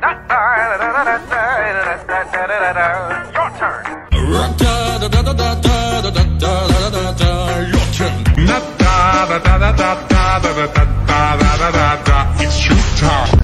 Your turn. Your turn. It's your turn.